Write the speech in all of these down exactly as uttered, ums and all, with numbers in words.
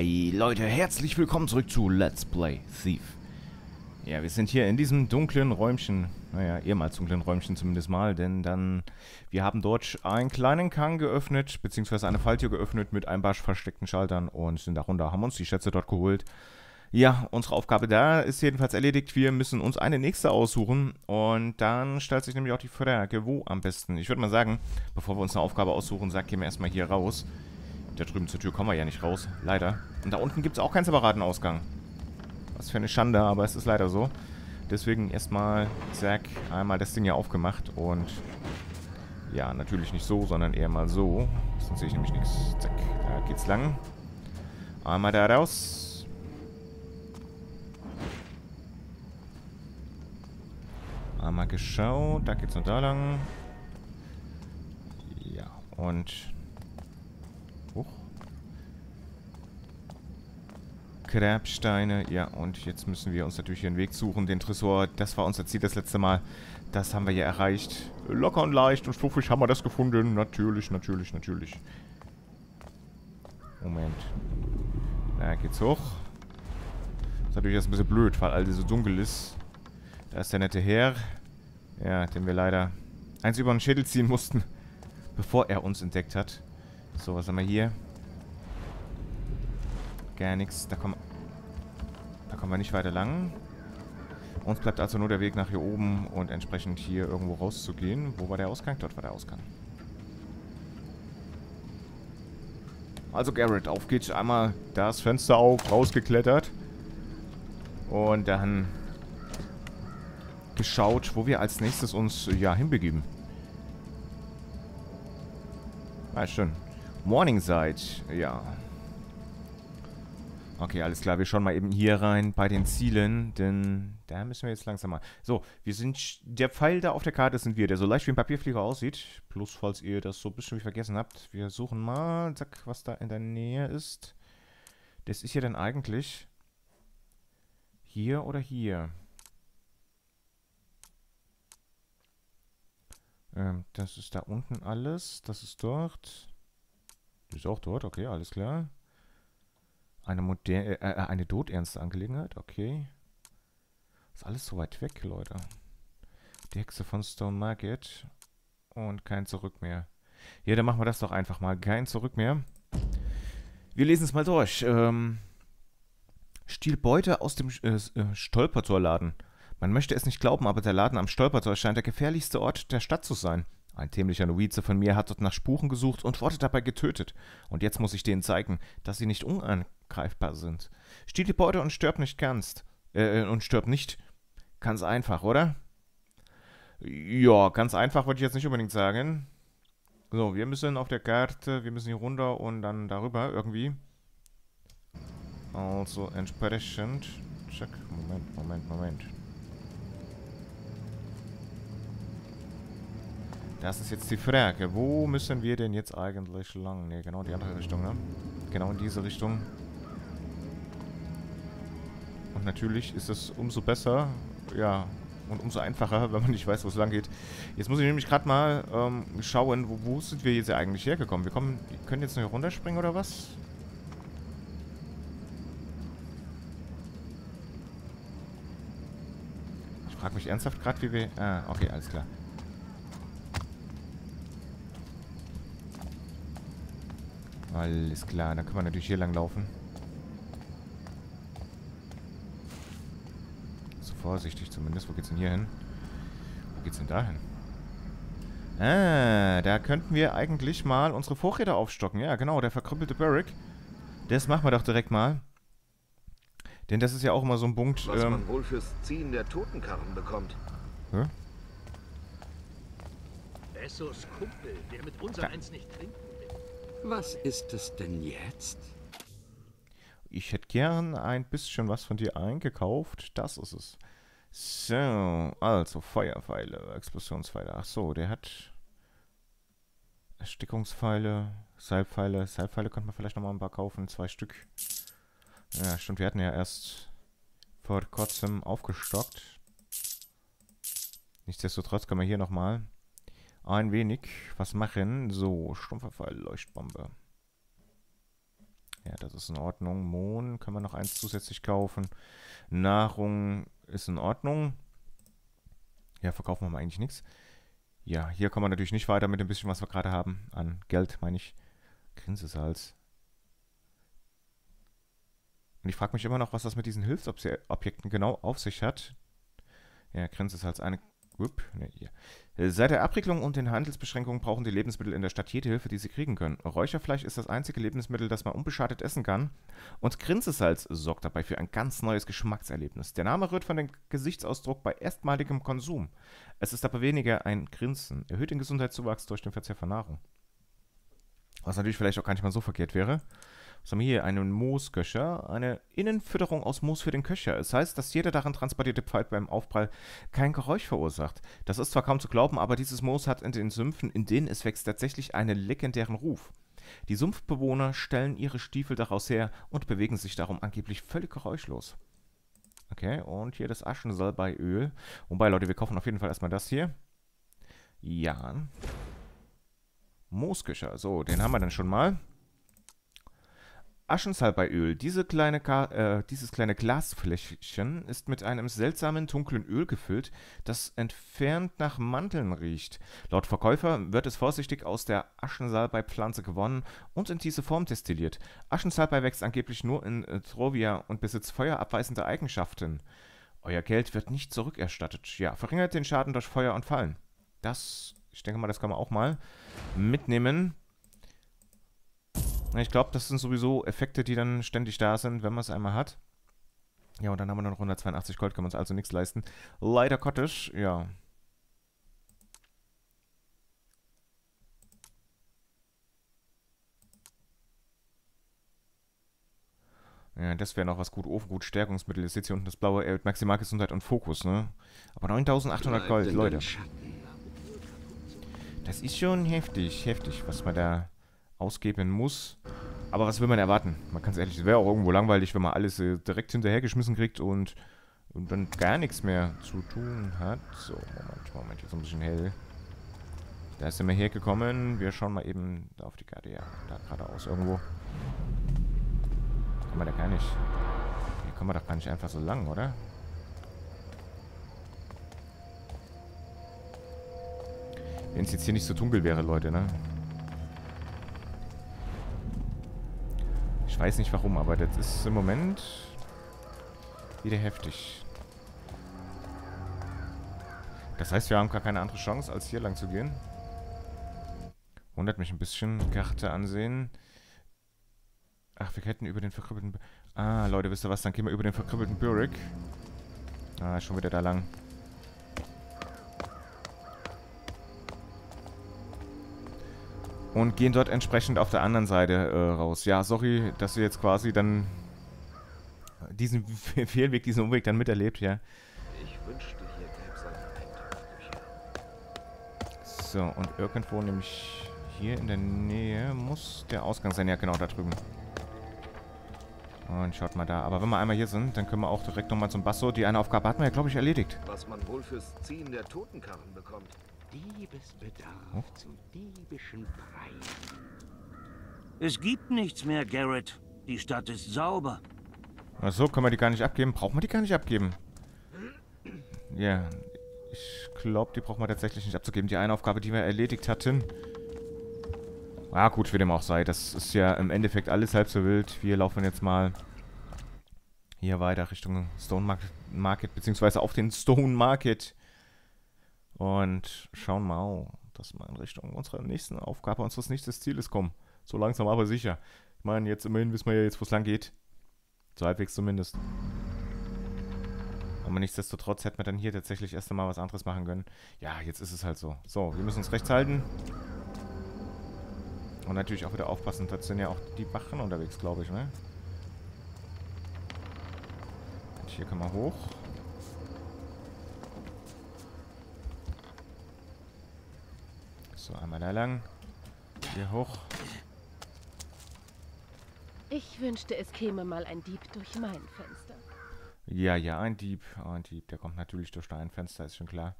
Hey Leute, herzlich willkommen zurück zu Let's Play Thief. Ja, wir sind hier in diesem dunklen Räumchen. Naja, ehemals dunklen Räumchen zumindest mal, denn dann... Wir haben dort einen kleinen Gang geöffnet, beziehungsweise eine Falltür geöffnet mit ein paar versteckten Schaltern und sind darunter, haben uns die Schätze dort geholt. Ja, unsere Aufgabe da ist jedenfalls erledigt. Wir müssen uns eine nächste aussuchen und dann stellt sich nämlich auch die Frage, wo am besten. Ich würde mal sagen, bevor wir uns eine Aufgabe aussuchen, sagt, gehen wir erstmal hier raus. Da drüben zur Tür kommen wir ja nicht raus, leider. Und da unten gibt es auch keinen separaten Ausgang. Was für eine Schande, aber es ist leider so. Deswegen erstmal, zack, einmal das Ding hier aufgemacht und... Ja, natürlich nicht so, sondern eher mal so. Sonst sehe ich nämlich nichts. Zack, da geht's lang. Einmal da raus. Einmal geschaut, da geht's noch da lang. Ja, und... Grabsteine, ja, und jetzt müssen wir uns natürlich hier einen Weg suchen, den Tresor, das war unser Ziel das letzte Mal, das haben wir ja erreicht, locker und leicht und fluffig haben wir das gefunden, natürlich, natürlich, natürlich. Moment, da geht's hoch, das ist natürlich jetzt ein bisschen blöd, weil alles so dunkel ist, da ist der nette Herr, ja, den wir leider eins über den Schädel ziehen mussten, bevor er uns entdeckt hat. So, was haben wir hier? Gar nichts. Da kommen, da kommen wir nicht weiter lang. Uns bleibt also nur der Weg nach hier oben und entsprechend hier irgendwo rauszugehen. Wo war der Ausgang? Dort war der Ausgang. Also Garrett, auf geht's. Einmal das Fenster auf, rausgeklettert. Und dann geschaut, wo wir als nächstes uns ja hinbegeben. Ah, schön. Morningside, ja. Okay, alles klar, wir schauen mal eben hier rein bei den Zielen, denn da müssen wir jetzt langsam mal... So, wir sind... Der Pfeil da auf der Karte sind wir, der so leicht wie ein Papierflieger aussieht. Plus, falls ihr das so ein bisschen vergessen habt, wir suchen mal, zack, was da in der Nähe ist. Das ist ja dann eigentlich... Hier oder hier? Ähm, das ist da unten alles, das ist dort. Das ist auch dort, okay, alles klar. Eine moderne, äh, eine todernste Angelegenheit, okay. Ist alles so weit weg, Leute. Die Hexe von Stonemarket und kein Zurück mehr. Ja, dann machen wir das doch einfach mal. Kein Zurück mehr. Wir lesen es mal durch. Ähm, Stielbeute aus dem äh, Stolpertorladen. Man möchte es nicht glauben, aber der Laden am Stolpertor scheint der gefährlichste Ort der Stadt zu sein. Ein dämlicher Novize von mir hat dort nach Spuren gesucht und wurde dabei getötet. Und jetzt muss ich denen zeigen, dass sie nicht unangreifbar sind. Stiehl die Beute und stirb nicht ganz. Äh, und stirb nicht. Ganz einfach, oder? Ja, ganz einfach wollte ich jetzt nicht unbedingt sagen. So, wir müssen auf der Karte, wir müssen hier runter und dann darüber irgendwie. Also entsprechend. Check. Moment, Moment, Moment. Das ist jetzt die Frage. Wo müssen wir denn jetzt eigentlich lang? Ne, genau in die andere Richtung, ne? Genau in diese Richtung. Und natürlich ist es umso besser, ja, und umso einfacher, wenn man nicht weiß, wo es lang geht. Jetzt muss ich nämlich gerade mal ähm, schauen, wo, wo sind wir jetzt eigentlich hergekommen? Wir kommen, können jetzt noch hier runterspringen oder was? Ich frage mich ernsthaft gerade, wie wir... Ah, okay, alles klar. Alles klar, dann können wir natürlich hier lang laufen. So vorsichtig zumindest. Wo geht's denn hier hin? Wo geht's denn da hin? Ah, da könnten wir eigentlich mal unsere Vorräte aufstocken. Ja, genau, der verkrüppelte Burrick. Das machen wir doch direkt mal. Denn das ist ja auch immer so ein Punkt... Was ähm, man wohl fürs Ziehen der Totenkarren bekommt. Hä? Bassos Kumpel, der mit unser eins nicht trinkt. Was ist es denn jetzt? Ich hätte gern ein bisschen was von dir eingekauft. Das ist es. So, also Feuerpfeile, Explosionspfeile. Ach so, der hat Erstickungspfeile, Seilpfeile. Seilpfeile könnte man vielleicht nochmal ein paar kaufen. Zwei Stück. Ja, stimmt, wir hatten ja erst vor kurzem aufgestockt. Nichtsdestotrotz können wir hier nochmal... Ein wenig was machen. So, Stumpferpfeil, Leuchtbombe. Ja, das ist in Ordnung. Mohn können wir noch eins zusätzlich kaufen. Nahrung ist in Ordnung. Ja, verkaufen wir mal eigentlich nichts. Ja, hier kommen wir natürlich nicht weiter mit dem bisschen, was wir gerade haben. An Geld, meine ich. Grinsesalz. Und ich frage mich immer noch, was das mit diesen Hilfsobjekten genau auf sich hat. Ja, Grinsesalz eine... Upp, ne, hier. Seit der Abriegelung und den Handelsbeschränkungen brauchen die Lebensmittel in der Stadt jede Hilfe, die sie kriegen können. Räucherfleisch ist das einzige Lebensmittel, das man unbeschadet essen kann. Und Grinsesalz sorgt dabei für ein ganz neues Geschmackserlebnis. Der Name rührt von dem Gesichtsausdruck bei erstmaligem Konsum. Es ist aber weniger ein Grinsen. Erhöht den Gesundheitszuwachs durch den Verzehr von Nahrung. Was natürlich vielleicht auch gar nicht mal so verkehrt wäre. Was haben wir hier? Einen Moosköcher. Eine Innenfütterung aus Moos für den Köcher. Es heißt, dass jeder darin transportierte Pfeil beim Aufprall kein Geräusch verursacht. Das ist zwar kaum zu glauben, aber dieses Moos hat in den Sümpfen, in denen es wächst, tatsächlich einen legendären Ruf. Die Sumpfbewohner stellen ihre Stiefel daraus her und bewegen sich darum angeblich völlig geräuschlos. Okay, und hier das Aschensalbeiöl. Wobei, Leute, wir kaufen auf jeden Fall erstmal das hier. Ja. Moosköcher. So, den haben wir dann schon mal. Aschensalbeiöl. Diese kleine äh, dieses kleine Glasfläschchen ist mit einem seltsamen, dunklen Öl gefüllt, das entfernt nach Manteln riecht. Laut Verkäufer wird es vorsichtig aus der Aschensalbeipflanze gewonnen und in diese Form destilliert. Aschensalbei wächst angeblich nur in äh, Trovia und besitzt feuerabweisende Eigenschaften. Euer Geld wird nicht zurückerstattet. Ja, verringert den Schaden durch Feuer und Fallen. Das, ich denke mal, das kann man auch mal mitnehmen. Ich glaube, das sind sowieso Effekte, die dann ständig da sind, wenn man es einmal hat. Ja, und dann haben wir noch hundertzweiundachtzig Gold, können wir uns also nichts leisten. Leider Gottes, ja. Ja, das wäre noch was gut. Ofengut, Stärkungsmittel. Ihr seht hier unten das blaue, erhöht maximal Gesundheit und Fokus, ne? Aber neuntausendachthundert Gold, Leute. Das ist schon heftig, heftig, was man da... ausgeben muss. Aber was will man erwarten? Man kann es ehrlich, es wäre auch irgendwo langweilig, wenn man alles äh, direkt hinterhergeschmissen kriegt und, und dann gar nichts mehr zu tun hat. So, Moment, Moment, jetzt ein bisschen hell. Da sind wir hergekommen. Wir schauen mal eben da auf die Karte. Ja, da geradeaus irgendwo. Kann man da gar nicht. Hier kommen wir doch gar nicht einfach so lang, oder? Wenn es jetzt hier nicht so dunkel wäre, Leute, ne? Ich weiß nicht warum, aber das ist im Moment wieder heftig. Das heißt, wir haben gar keine andere Chance, als hier lang zu gehen. Wundert mich ein bisschen. Karte ansehen. Ach, wir hätten über den verkrüppelten... Bu ah, Leute, wisst ihr was? Dann gehen wir über den verkrüppelten Burrick. Ah, schon wieder da lang. Und gehen dort entsprechend auf der anderen Seite äh, raus. Ja, sorry, dass ihr jetzt quasi dann diesen Fehlweg, diesen Umweg dann miterlebt, ja. Ich wünschte, hier gäbe es eine So, und irgendwo nämlich hier in der Nähe muss der Ausgang sein. Ja, genau, da drüben. Und schaut mal da. Aber wenn wir einmal hier sind, dann können wir auch direkt nochmal zum Basso. Die eine Aufgabe hatten wir ja, glaube ich, erledigt. Was man wohl fürs Ziehen der Totenkarren bekommt. Diebesbedarf oh. zu diebischen Preisen. Es gibt nichts mehr, Garrett. Die Stadt ist sauber. Ach so, können wir die gar nicht abgeben? Brauchen wir die gar nicht abgeben? Ja, yeah. Ich glaube, die brauchen wir tatsächlich nicht abzugeben. Die eine Aufgabe, die wir erledigt hatten. Ah, gut, wie dem auch sei. Das ist ja im Endeffekt alles halb so wild. Wir laufen jetzt mal hier weiter Richtung Stonemarket, beziehungsweise auf den Stonemarket. Und schauen mal, oh, dass wir in Richtung unserer nächsten Aufgabe, unseres nächsten Zieles kommen. So langsam, aber sicher. Ich meine, jetzt immerhin wissen wir ja jetzt, wo es lang geht. So halbwegs zumindest. Aber nichtsdestotrotz hätten wir dann hier tatsächlich erst einmal was anderes machen können. Ja, jetzt ist es halt so. So, wir müssen uns rechts halten. Und natürlich auch wieder aufpassen. Da sind ja auch die Wachen unterwegs, glaube ich, ne? Und hier können wir hoch. So, einmal da lang. Hier hoch. Ich wünschte, es käme mal ein Dieb durch mein Fenster. Ja, ja, ein Dieb. Ein Dieb, der kommt natürlich durch dein Fenster, ist schon klar.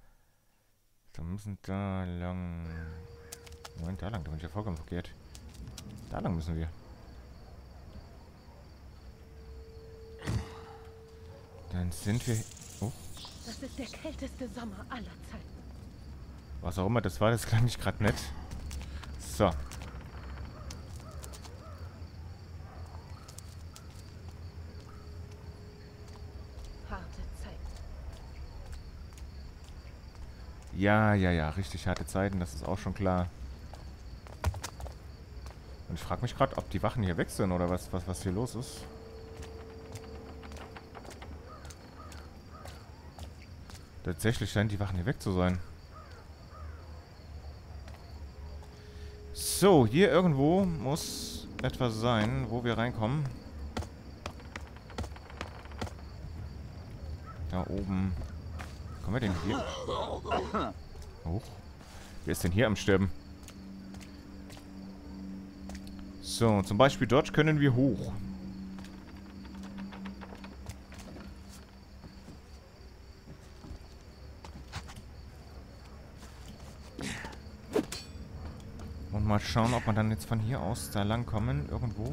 So, wir müssen da lang... Moment, da lang, da bin ich ja vollkommen verkehrt. Da lang müssen wir. Dann sind wir... Oh. Das ist der kälteste Sommer aller Zeiten. Was auch immer das war, das klang nicht gerade nett. So. Ja, ja, ja, richtig harte Zeiten, das ist auch schon klar. Und ich frage mich gerade, ob die Wachen hier weg sind oder was, was, was hier los ist. Tatsächlich scheinen die Wachen hier weg zu sein. So, hier irgendwo muss etwas sein, wo wir reinkommen. Da oben... Kommen wir denn hier? Oh. Wer ist denn hier am Sterben? So, zum Beispiel dort können wir hoch. Und mal schauen, ob man dann jetzt von hier aus da lang kommen. Irgendwo.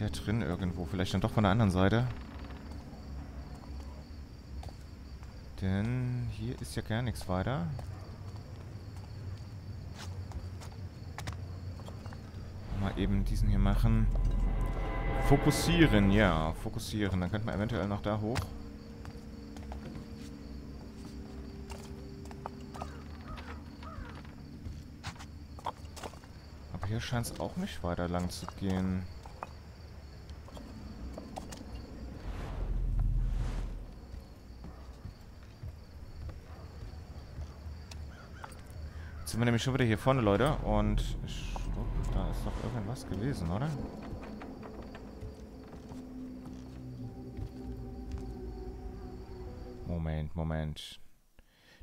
Der drin irgendwo. Vielleicht dann doch von der anderen Seite. Denn hier ist ja gar nichts weiter. Mal eben diesen hier machen. Fokussieren, ja. Fokussieren. Dann könnten wir eventuell noch da hoch. Aber hier scheint es auch nicht weiter lang zu gehen. Sind wir nämlich schon wieder hier vorne, Leute. Und ich, oh, da ist doch irgendwas gewesen, oder? Moment, Moment.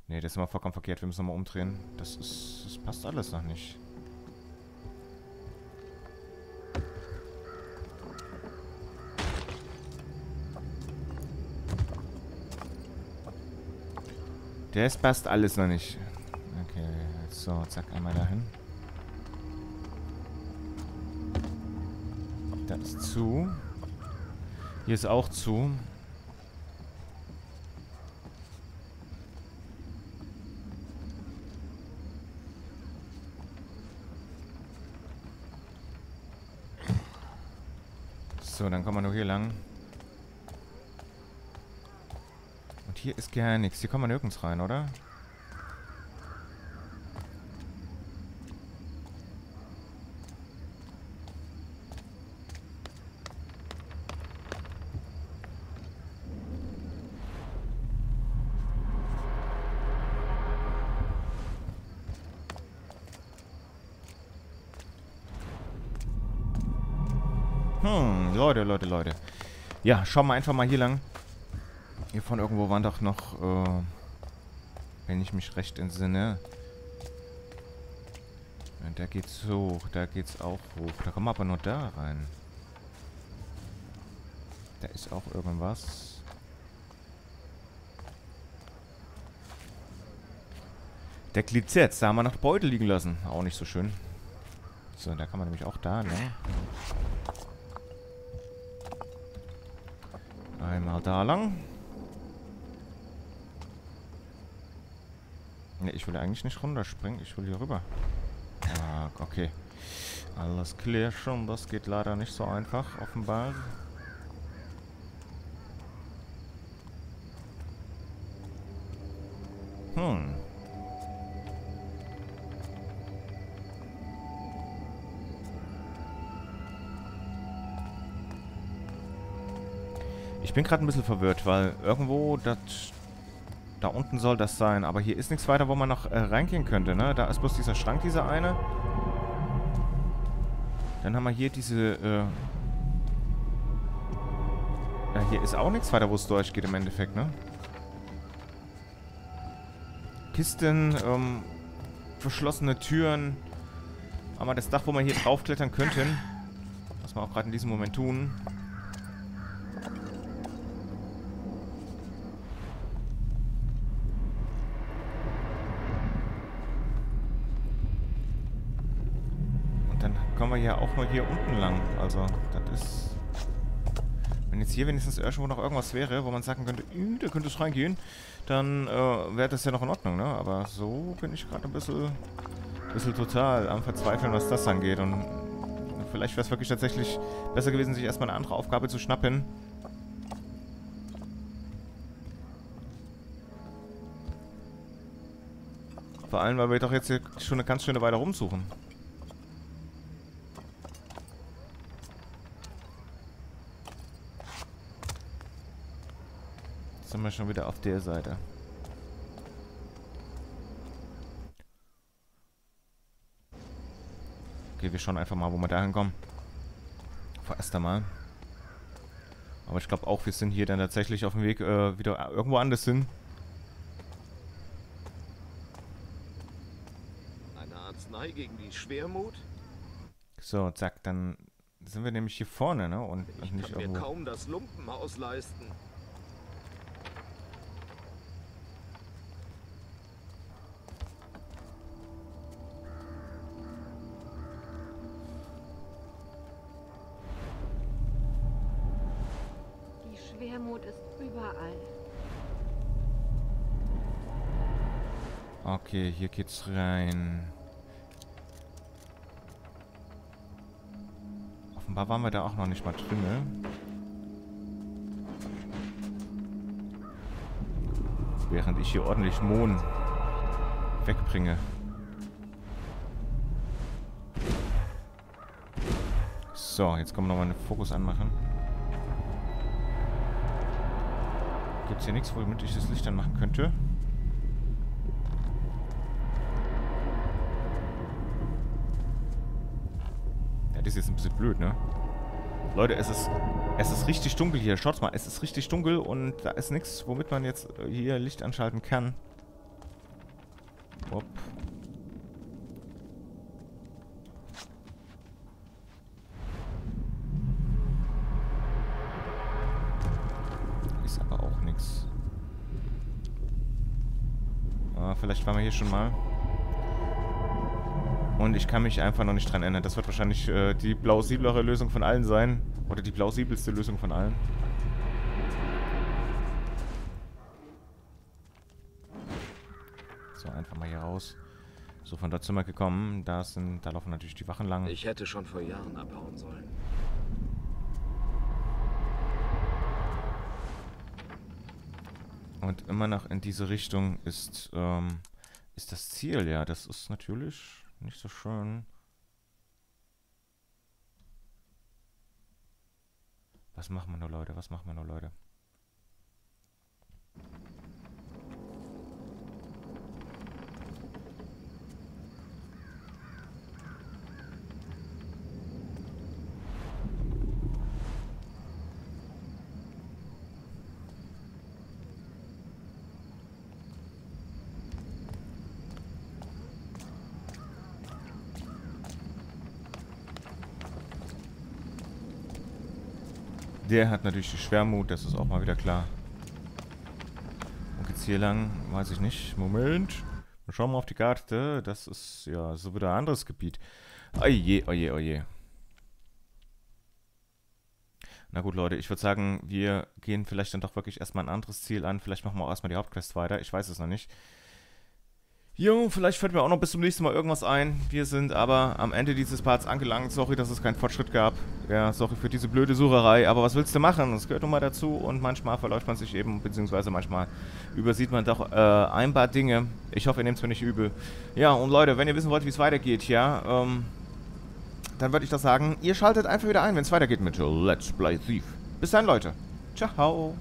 Ne, das ist immer vollkommen verkehrt. Wir müssen nochmal umdrehen. Das ist, das passt alles noch nicht. Das passt alles noch nicht. Okay, so, zack, einmal dahin. Da ist zu. Hier ist auch zu. So, dann kommen wir nur hier lang. Und hier ist gar nichts. Hier kommen wir nirgends rein, oder? Hm, Leute, Leute, Leute. Ja, schauen wir einfach mal hier lang. Hier von irgendwo waren doch noch, äh, wenn ich mich recht entsinne. Da geht's hoch, da geht's auch hoch. Da kommen wir aber nur da rein. Da ist auch irgendwas. Der glitzert, da haben wir noch Beutel liegen lassen. Auch nicht so schön. So, da kann man nämlich auch da, ne? Einmal da lang. Ne, ich will eigentlich nicht runterspringen. Ich will hier rüber. Ah, okay. Alles klar schon. Das geht leider nicht so einfach, offenbar. Hm. Ich bin gerade ein bisschen verwirrt, weil irgendwo das... Da unten soll das sein, aber hier ist nichts weiter, wo man noch äh, reingehen könnte, ne? Da ist bloß dieser Schrank, dieser eine. Dann haben wir hier diese... Äh ja, hier ist auch nichts weiter, wo es durchgeht im Endeffekt, ne? Kisten, ähm, verschlossene Türen. Aber das Dach, wo man hier draufklettern könnten, was wir auch gerade in diesem Moment tun... Kommen wir ja auch mal hier unten lang. Also, das ist... Wenn jetzt hier wenigstens irgendwo noch irgendwas wäre, wo man sagen könnte, äh, da könnte es reingehen, dann äh, wäre das ja noch in Ordnung, ne? Aber so bin ich gerade ein bisschen, bisschen total am Verzweifeln, was das angeht. Und vielleicht wäre es wirklich tatsächlich besser gewesen, sich erstmal eine andere Aufgabe zu schnappen. Vor allem, weil wir doch jetzt hier schon eine ganz schöne Weile rumsuchen. Jetzt sind wir schon wieder auf der Seite. Okay, wir schauen einfach mal, wo wir da hinkommen. Vorerst einmal. Aber ich glaube auch, wir sind hier dann tatsächlich auf dem Weg äh, wieder irgendwo anders hin. Gegen die Schwermut. So, zack, dann sind wir nämlich hier vorne, ne? Und ich nicht kann irgendwo. Mir kaum das Lumpenhaus leisten. Die Schwermut ist überall. Okay, hier geht's rein. Offenbar waren wir da auch noch nicht mal drin, ne? Während ich hier ordentlich Mohn wegbringe. So, jetzt kommen wir nochmal einen Fokus anmachen. Gibt es hier nichts, womit ich das Licht dann machen könnte? Ist jetzt ein bisschen blöd, ne? Leute, es ist, es ist richtig dunkel hier. Schaut's mal, es ist richtig dunkel und da ist nichts, womit man jetzt hier Licht anschalten kann. Hopp. Ist aber auch nichts. Ah, vielleicht waren wir hier schon mal. Und ich kann mich einfach noch nicht dran erinnern. Das wird wahrscheinlich äh, die plausiblere Lösung von allen sein. Oder die plausibelste Lösung von allen. So, einfach mal hier raus. So, von dort sind wir gekommen. Da, sind, da laufen natürlich die Wachen lang. Ich hätte schon vor Jahren abhauen sollen. Und immer noch in diese Richtung ist, ähm, ist das Ziel. Ja, das ist natürlich... Nicht so schön. Was machen wir nur, Leute? Was machen wir nur, Leute? Der hat natürlich die Schwermut, das ist auch mal wieder klar. Und geht's hier lang? Weiß ich nicht. Moment. Wir schauen mal auf die Karte. Das ist ja so wieder ein anderes Gebiet. Oje, oje, oje. Na gut, Leute, ich würde sagen, wir gehen vielleicht dann doch wirklich erstmal ein anderes Ziel an. Vielleicht machen wir auch erstmal die Hauptquest weiter. Ich weiß es noch nicht. Jo, vielleicht fällt mir auch noch bis zum nächsten Mal irgendwas ein. Wir sind aber am Ende dieses Parts angelangt. Sorry, dass es keinen Fortschritt gab. Ja, sorry für diese blöde Sucherei. Aber was willst du machen? Das gehört nun mal dazu. Und manchmal verläuft man sich eben, beziehungsweise manchmal übersieht man doch äh, ein paar Dinge. Ich hoffe, ihr nehmt es mir nicht übel. Ja, und Leute, wenn ihr wissen wollt, wie es weitergeht, ja, ähm, dann würde ich das sagen, ihr schaltet einfach wieder ein, wenn es weitergeht mit Let's Play Thief. Bis dann, Leute. Ciao.